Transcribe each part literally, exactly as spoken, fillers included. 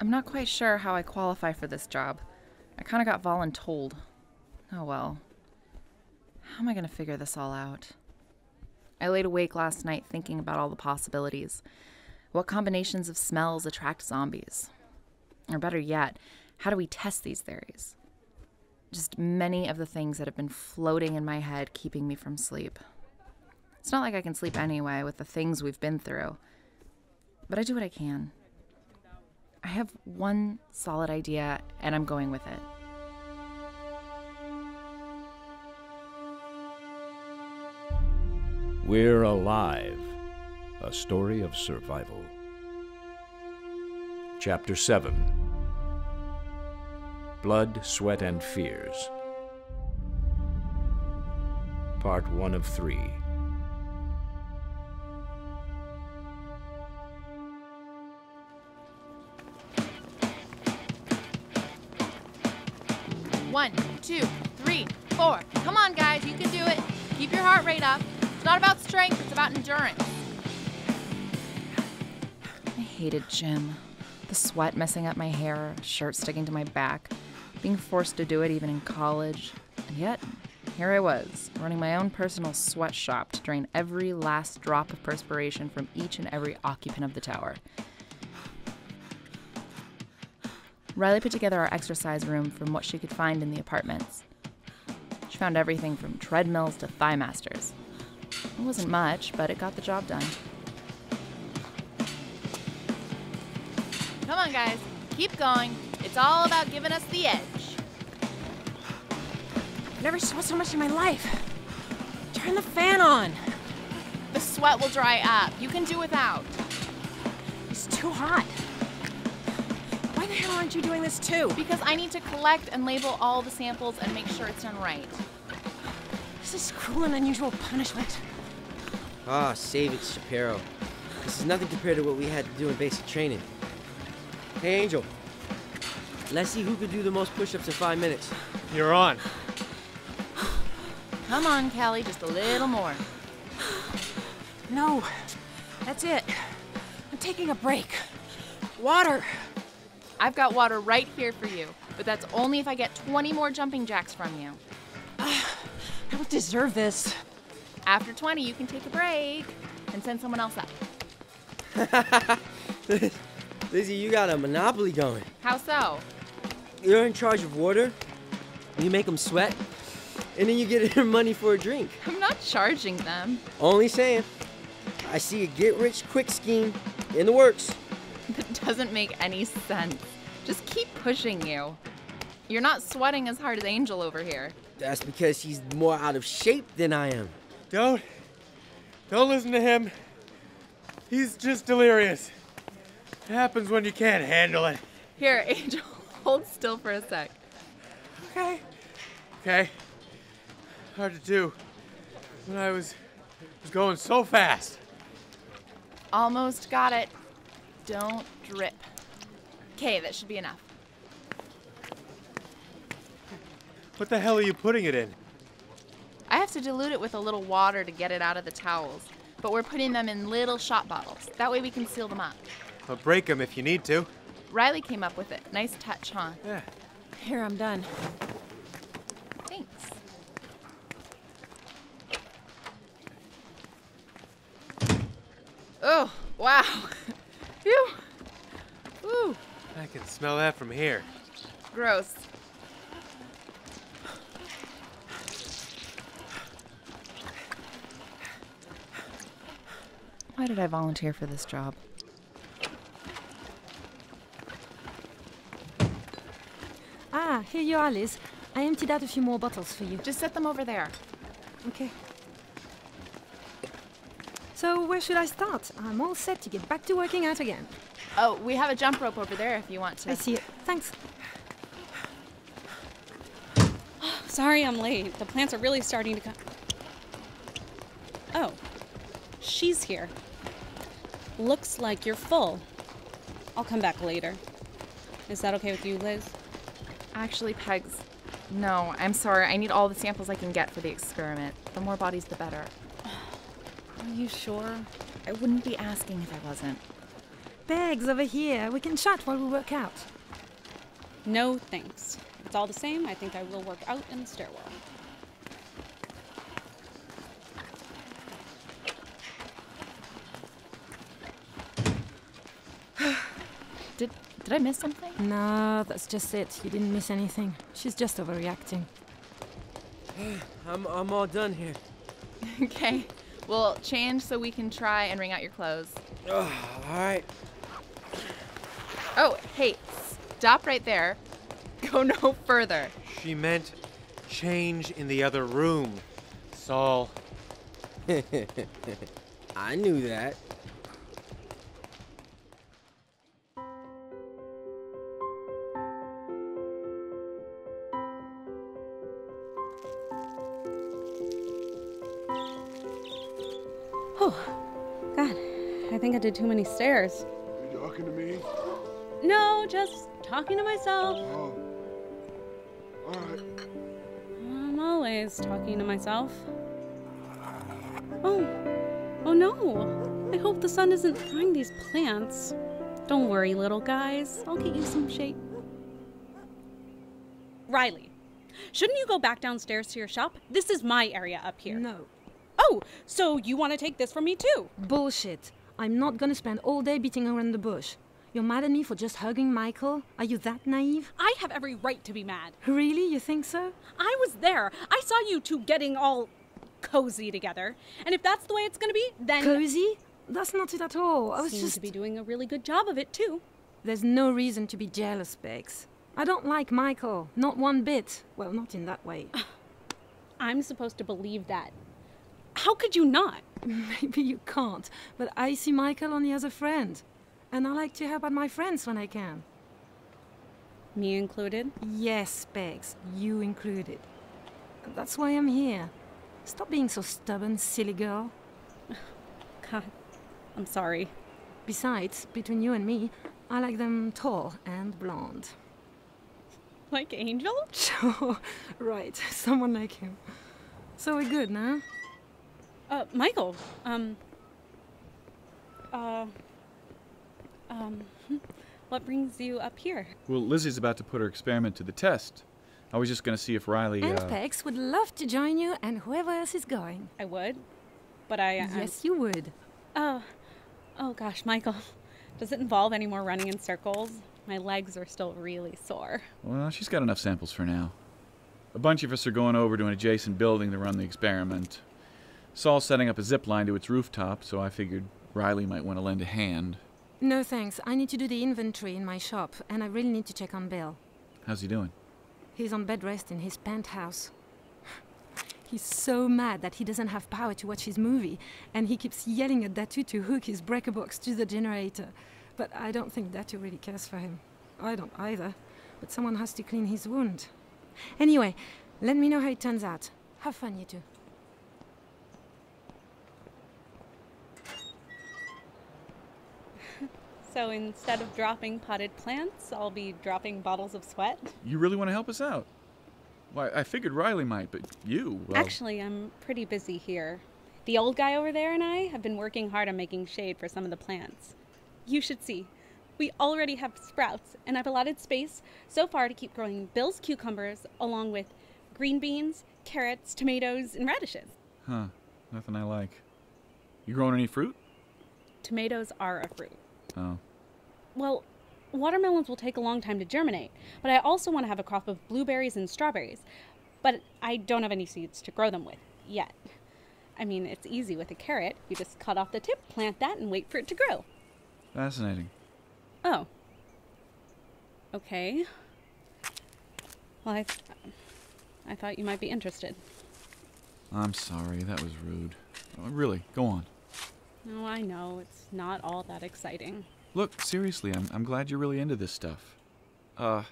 I'm not quite sure how I qualify for this job. I kind of got voluntold. Oh well. How am I going to figure this all out? I laid awake last night thinking about all the possibilities. What combinations of smells attract zombies? Or better yet, how do we test these theories? Just many of the things that have been floating in my head, keeping me from sleep. It's not like I can sleep anyway with the things we've been through, but I do what I can. I have one solid idea, and I'm going with it. We're Alive, a story of survival. Chapter seven, Blood, Sweat, and Fears. Part one of three. One, two, three, four. Come on, guys, you can do it. Keep your heart rate up. It's not about strength, it's about endurance. I hated gym. The sweat messing up my hair, shirt sticking to my back, being forced to do it even in college. And yet, here I was, running my own personal sweatshop to drain every last drop of perspiration from each and every occupant of the tower. Riley put together our exercise room from what she could find in the apartments. She found everything from treadmills to Thighmasters. It wasn't much, but it got the job done. Come on, guys. Keep going. It's all about giving us the edge. I've never sweat so much in my life. Turn the fan on. The sweat will dry up. You can do without. It's too hot. Why the hell aren't you doing this too? Because I need to collect and label all the samples and make sure it's done right. This is cruel and unusual punishment. Ah, save it, Shapiro. This is nothing compared to what we had to do in basic training. Hey, Angel. Let's see who could do the most push-ups in five minutes. You're on. Come on, Callie, just a little more. No, that's it. I'm taking a break. Water. I've got water right here for you, but that's only if I get twenty more jumping jacks from you. Uh, I don't deserve this. After twenty, you can take a break and send someone else up. Lizzie, you got a monopoly going. How so? You're in charge of water, you make them sweat, and then you get their money for a drink. I'm not charging them. Only saying. I see a get-rich-quick scheme in the works. That doesn't make any sense. Just keep pushing you. You're not sweating as hard as Angel over here. That's because he's more out of shape than I am. Don't, don't listen to him. He's just delirious. It happens when you can't handle it. Here, Angel, hold still for a sec. Okay. Okay. Hard to do when I was, was going so fast. Almost got it. Don't drip. Okay, that should be enough. What the hell are you putting it in? I have to dilute it with a little water to get it out of the towels, but we're putting them in little shot bottles. That way we can seal them up. I'll break them if you need to. Riley came up with it. Nice touch, huh? Yeah. Here, I'm done. Thanks. Oh, wow. Phew. Ooh. I can smell that from here. Gross. Why did I volunteer for this job? Ah, here you are, Liz. I emptied out a few more bottles for you. Just set them over there. Okay. So where should I start? I'm all set to get back to working out again. Oh, we have a jump rope over there if you want to. I see it. Thanks. Sorry I'm late. The plants are really starting to come. Oh, she's here. Looks like you're full. I'll come back later. Is that okay with you, Liz? Actually, Pegs, no, I'm sorry. I need all the samples I can get for the experiment. The more bodies, the better. Are you sure? I wouldn't be asking if I wasn't. bags over here. We can chat while we work out. No, thanks. It's all the same. I think I will work out in the stairwell. Did, did I miss something? No, that's just it. You didn't miss anything. She's just overreacting. I'm, I'm all done here. Okay. We'll change so we can try and wring out your clothes. Oh, all right. Oh, hey, stop right there. Go no further. She meant change in the other room, Saul. I knew that. I think I did too many stairs. Are you talking to me? No, just talking to myself. Oh. All right. I'm always talking to myself. Oh. Oh no. I hope the sun isn't frying these plants. Don't worry, little guys. I'll get you some shade. Riley, shouldn't you go back downstairs to your shop? This is my area up here. No. Oh, so you want to take this from me too? Bullshit. I'm not gonna spend all day beating around the bush. You're mad at me for just hugging Michael? Are you that naive? I have every right to be mad. Really? You think so? I was there. I saw you two getting all cozy together. And if that's the way it's gonna be, then... Cozy? That's not it at all. I was Seems just... to be doing a really good job of it, too. There's no reason to be jealous, Bex. I don't like Michael. Not one bit. Well, not in that way. I'm supposed to believe that. How could you not? Maybe you can't, but I see Michael only as a friend. And I like to help out my friends when I can. Me included? Yes, Bex, you included. That's why I'm here. Stop being so stubborn, silly girl. God, I'm sorry. Besides, between you and me, I like them tall and blonde. Like Angel? Sure, right, someone like him. So we're good now? Uh, Michael, um, uh, um, what brings you up here? Well, Lizzie's about to put her experiment to the test. I was just going to see if Riley, And uh, Pex would love to join you and whoever else is going. I would, but I... Uh, yes, you would. Oh, oh gosh, Michael, does it involve any more running in circles? My legs are still really sore. Well, she's got enough samples for now. A bunch of us are going over to an adjacent building to run the experiment. Saul's setting up a zip line to its rooftop, so I figured Riley might want to lend a hand. No thanks. I need to do the inventory in my shop, and I really need to check on Bill. How's he doing? He's on bed rest in his penthouse. He's so mad that he doesn't have power to watch his movie, and he keeps yelling at Datu to hook his breaker box to the generator. But I don't think Datu really cares for him. I don't either, but someone has to clean his wound. Anyway, let me know how it turns out. Have fun, you two. So instead of dropping potted plants, I'll be dropping bottles of sweat. You really want to help us out? Well, I figured Riley might, but you... Well... Actually, I'm pretty busy here. The old guy over there and I have been working hard on making shade for some of the plants. You should see. We already have sprouts, and I've allotted space so far to keep growing Bill's cucumbers, along with green beans, carrots, tomatoes, and radishes. Huh. Nothing I like. You growing any fruit? Tomatoes are a fruit. Oh. Well, watermelons will take a long time to germinate, but I also want to have a crop of blueberries and strawberries, but I don't have any seeds to grow them with yet. I mean, it's easy with a carrot. You just cut off the tip, plant that, and wait for it to grow. Fascinating. Oh. Okay. Well, I, th I thought you might be interested. I'm sorry. That was rude. Oh, really, go on. No, I know. It's not all that exciting. Look, seriously, I'm, I'm glad you're really into this stuff. Uh,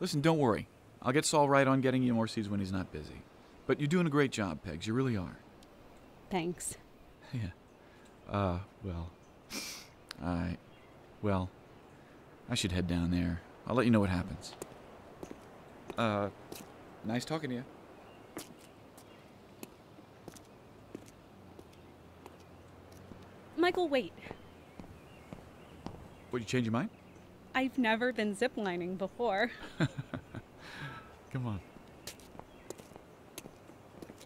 listen, don't worry. I'll get Saul right on getting you more seeds when he's not busy. But you're doing a great job, Pegs. You really are. Thanks. Yeah. Uh, well. I... Well, I should head down there. I'll let you know what happens. Uh, nice talking to you. Michael, wait. What, you change your mind? I've never been ziplining before. Come on.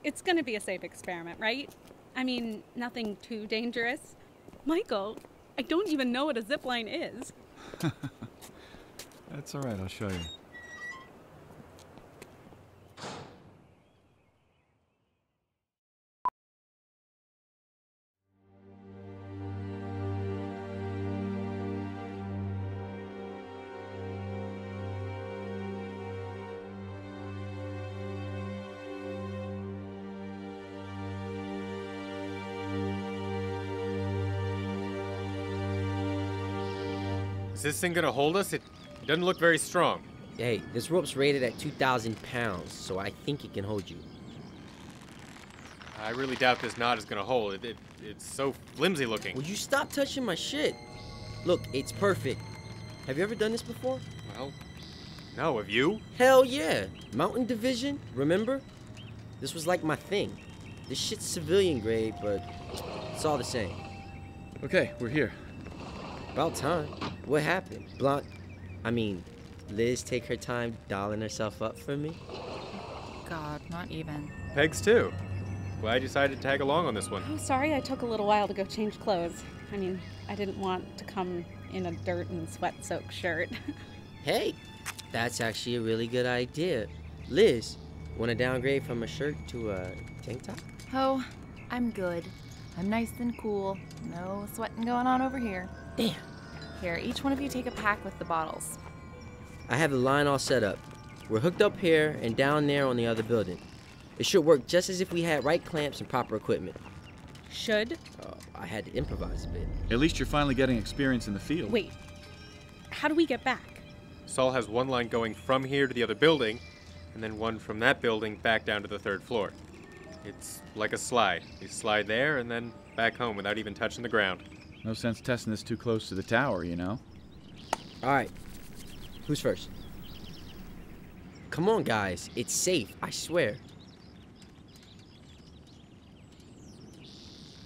It's gonna be a safe experiment, right? I mean, nothing too dangerous. Michael, I don't even know what a zipline is. That's all right, I'll show you. Is this thing gonna hold us? It doesn't look very strong. Hey, this rope's rated at two thousand pounds, so I think it can hold you. I really doubt this knot is gonna hold. It, it, it's so flimsy looking. Would you stop touching my shit? Look, it's perfect. Have you ever done this before? Well, no, have you? Hell yeah. Mountain Division, remember? This was like my thing. This shit's civilian grade, but it's all the same. Okay, we're here. About time. What happened? Blanc, I mean, Liz take her time dolling herself up for me? God, not even. Pegs too. Glad you decided to tag along on this one. I'm sorry I took a little while to go change clothes. I mean, I didn't want to come in a dirt and sweat-soaked shirt. Hey, that's actually a really good idea. Liz, want to downgrade from a shirt to a tank top? Oh, I'm good. I'm nice and cool. No sweating going on over here. Damn. Here, each one of you take a pack with the bottles. I have the line all set up. We're hooked up here and down there on the other building. It should work just as if we had right clamps and proper equipment. Should? Oh, I had to improvise a bit. At least you're finally getting experience in the field. Wait, how do we get back? Saul has one line going from here to the other building, and then one from that building back down to the third floor. It's like a slide. You slide there and then back home without even touching the ground. No sense testing this too close to the tower, you know? All right. Who's first? Come on, guys. It's safe, I swear.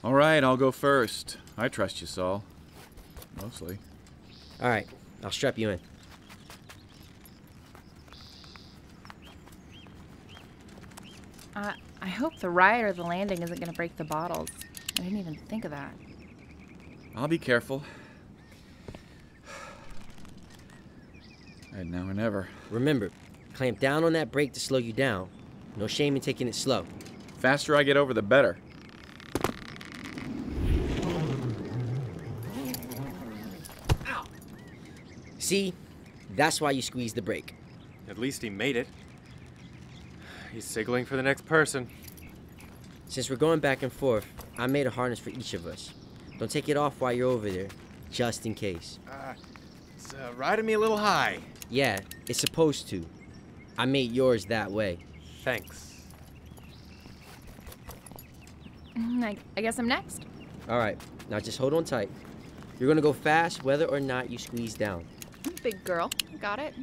All right, I'll go first. I trust you, Saul. Mostly. All right. I'll strap you in. Uh, I hope the ride or the landing isn't going to break the bottles. I didn't even think of that. I'll be careful. Right now or never. Remember, clamp down on that brake to slow you down. No shame in taking it slow. Faster I get over, the better. Ow! See? That's why you squeeze the brake. At least he made it. He's signaling for the next person. Since we're going back and forth, I made a harness for each of us. Don't take it off while you're over there, just in case. Uh, it's uh, riding me a little high. Yeah, it's supposed to. I made yours that way. Thanks. I, I guess I'm next. All right, now just hold on tight. You're gonna go fast whether or not you squeeze down. Big girl, got it.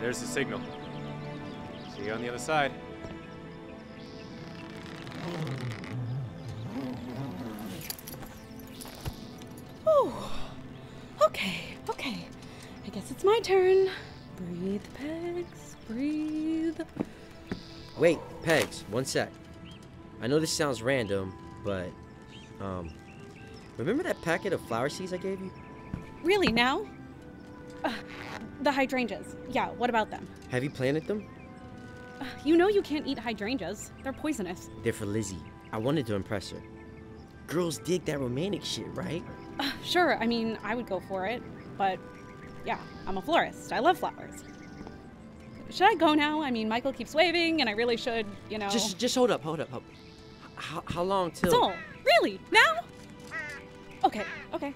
There's the signal. See you on the other side. Whew. Okay, okay. I guess it's my turn. Breathe, Pegs, breathe. Wait, Pegs, one sec. I know this sounds random, but, um, remember that packet of flower seeds I gave you? Really, now? Uh, the hydrangeas. Yeah, what about them? Have you planted them? Uh, you know you can't eat hydrangeas. They're poisonous. They're for Lizzie. I wanted to impress her. Girls dig that romantic shit, right? Uh, sure. I mean, I would go for it. But, yeah, I'm a florist. I love flowers. Should I go now? I mean, Michael keeps waving, and I really should, you know... Just just hold up, hold up, hold up. How, how long till... So, really? Now? Okay, okay.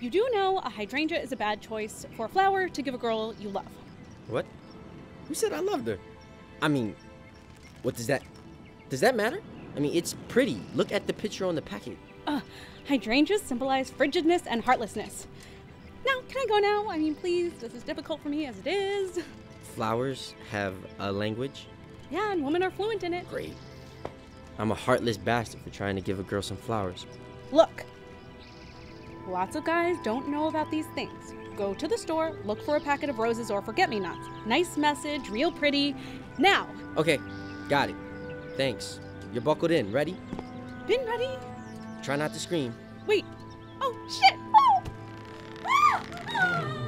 You do know a hydrangea is a bad choice for a flower to give a girl you love. What? Who said I loved her? I mean, what does that... Does that matter? I mean, it's pretty. Look at the picture on the packet. Uh, hydrangeas symbolize frigidness and heartlessness. Now, can I go now? I mean, please, this is difficult for me as it is. Flowers have a language? Yeah, and women are fluent in it. Great. I'm a heartless bastard for trying to give a girl some flowers. Look, lots of guys don't know about these things. Go to the store, look for a packet of roses or forget-me-nots. Nice message, real pretty. Now! Okay, got it. Thanks. You're buckled in. Ready? Been ready? Try not to scream. Wait. Oh, shit! Oh! Ah! Ah!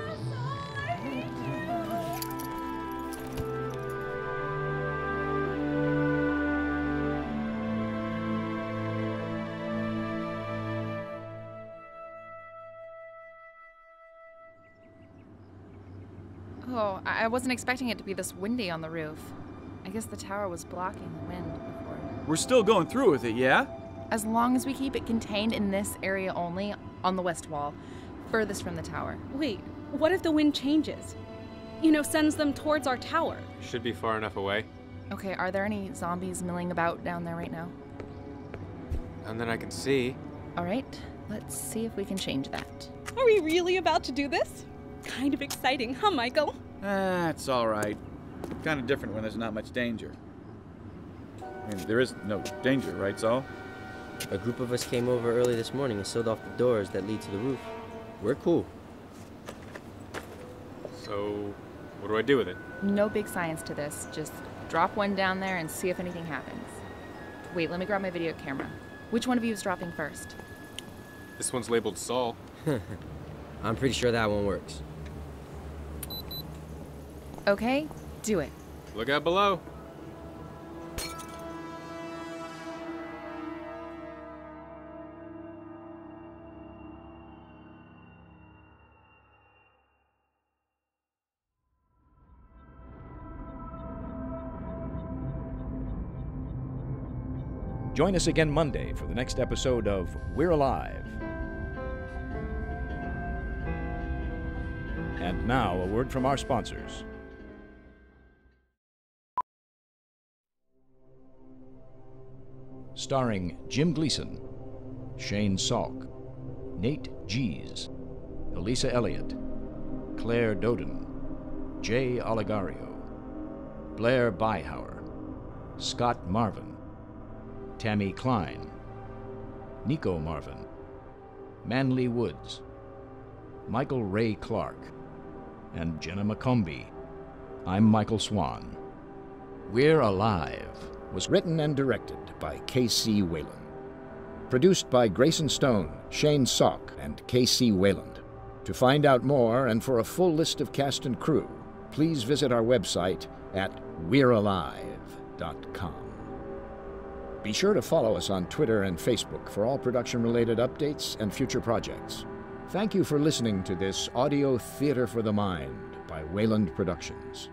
Oh, I wasn't expecting it to be this windy on the roof. I guess the tower was blocking the wind before. We're still going through with it, yeah? As long as we keep it contained in this area only, on the west wall, furthest from the tower. Wait, what if the wind changes? You know, sends them towards our tower. Should be far enough away. Okay, are there any zombies milling about down there right now? None that I can see. All right, let's see if we can change that. Are we really about to do this? Kind of exciting, huh, Michael? That's all right. Kind of different when there's not much danger. I mean, there is no danger, right, Saul? A group of us came over early this morning and sealed off the doors that lead to the roof. We're cool. So, what do I do with it? No big science to this. Just drop one down there and see if anything happens. Wait, let me grab my video camera. Which one of you is dropping first? This one's labeled Saul. I'm pretty sure that one works. Okay, do it. Look out below. Join us again Monday for the next episode of We're Alive. And now, a word from our sponsors. Starring Jim Gleason, Shane Salk, Nate Gies, Elisa Elliott, Claire Doden, Jay Oligario, Blair Beihauer, Scott Marvin, Tammy Klein, Nico Marvin, Manly Woods, Michael Ray Clark, and Jenna McCombie. I'm Michael Swan. We're Alive was written and directed by K C Wayland. Produced by Grayson Stone, Shane Salk, and K C Wayland. To find out more and for a full list of cast and crew, please visit our website at we're alive dot com. Be sure to follow us on Twitter and Facebook for all production-related updates and future projects. Thank you for listening to this audio theater for the mind by Wayland Productions.